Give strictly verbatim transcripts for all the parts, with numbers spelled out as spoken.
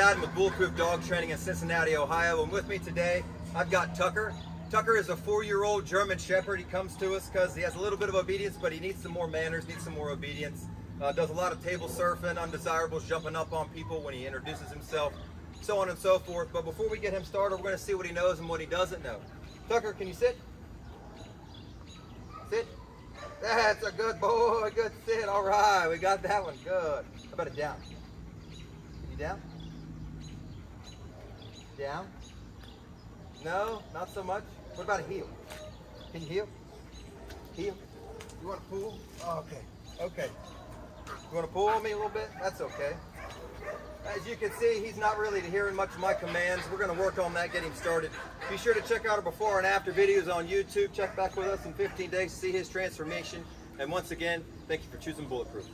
Adam with Bulletproof Dog Training in Cincinnati, Ohio, and with me today I've got Tucker. Tucker is a four-year-old German Shepherd. He comes to us because he has a little bit of obedience, but he needs some more manners, needs some more obedience. Uh, does a lot of table surfing, undesirables, jumping up on people when he introduces himself, so on and so forth. But before we get him started, we're going to see what he knows and what he doesn't know. Tucker, can you sit? Sit. That's a good boy. Good sit. All right, we got that one. Good. How about it down? You down? Down? No, not so much. What about a heel? Can you heel? Heel? You want to pull? Oh, okay. Okay. You want to pull on me a little bit? That's okay. As you can see, he's not really hearing much of my commands. We're going to work on that, get him started. Be sure to check out our before and after videos on YouTube. Check back with us in fifteen days to see his transformation. And once again, thank you for choosing Bulletproof.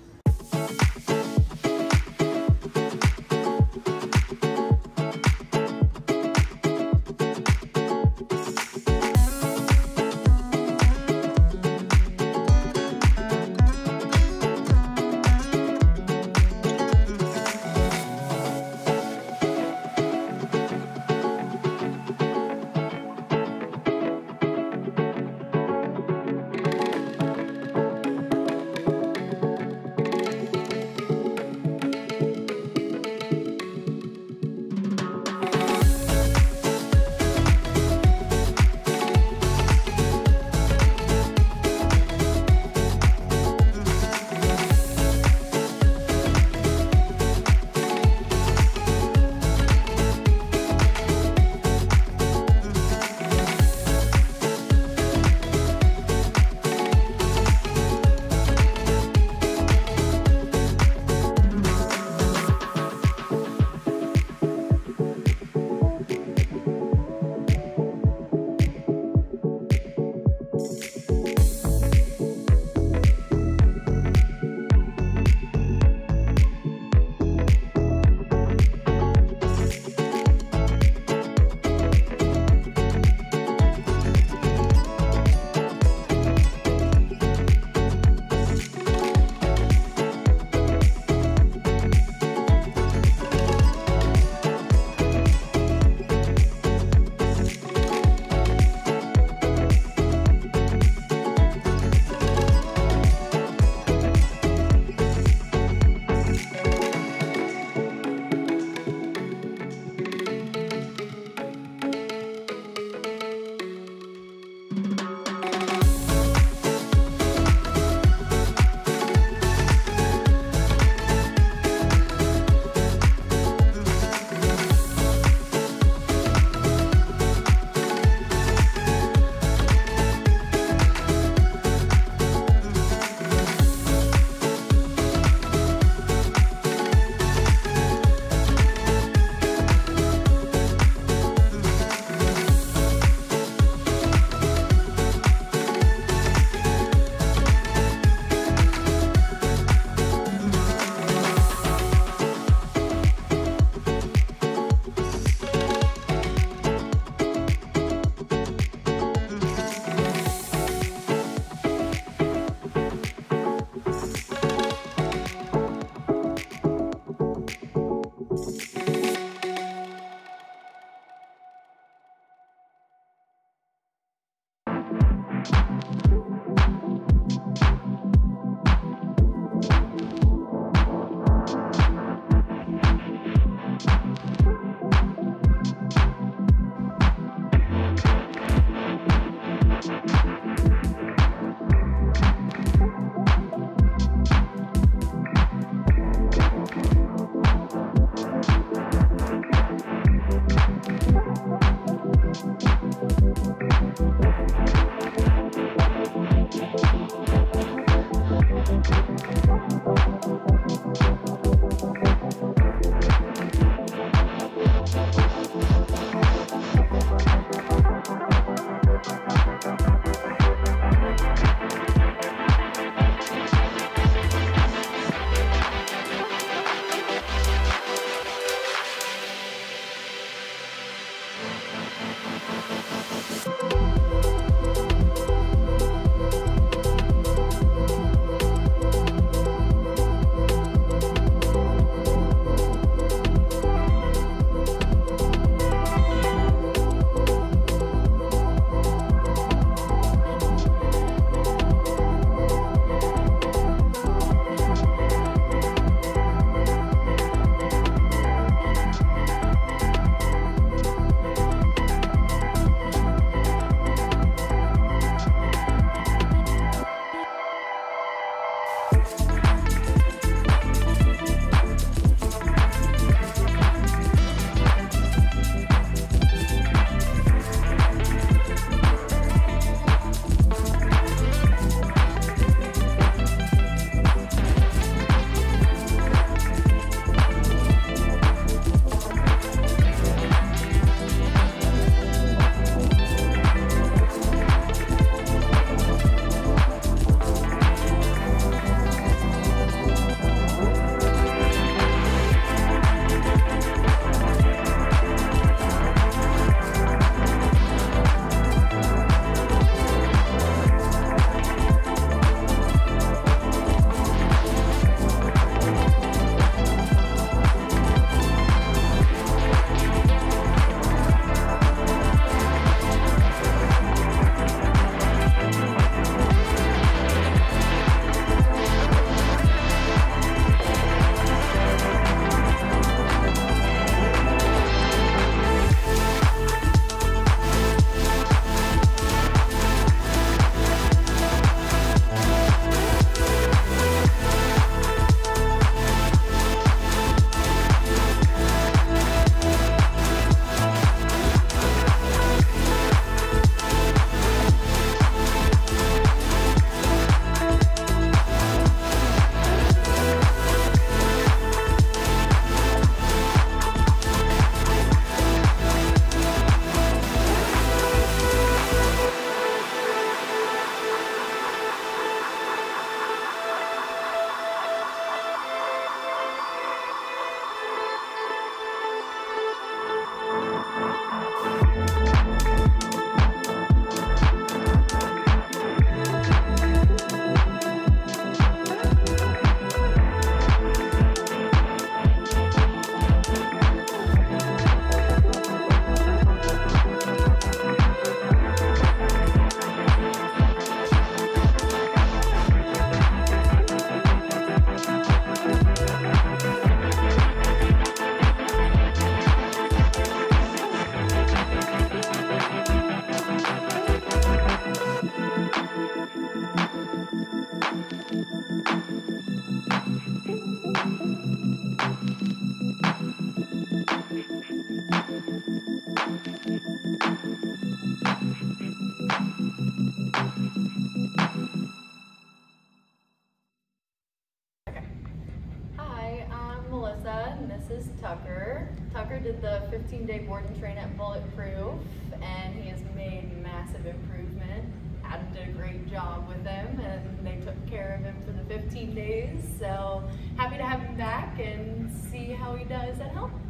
Melissa and Missus Tucker. Tucker did the fifteen day board and train at Bulletproof, and he has made massive improvement. Adam did a great job with him, and they took care of him for the fifteen days, so happy to have him back and see how he does at home.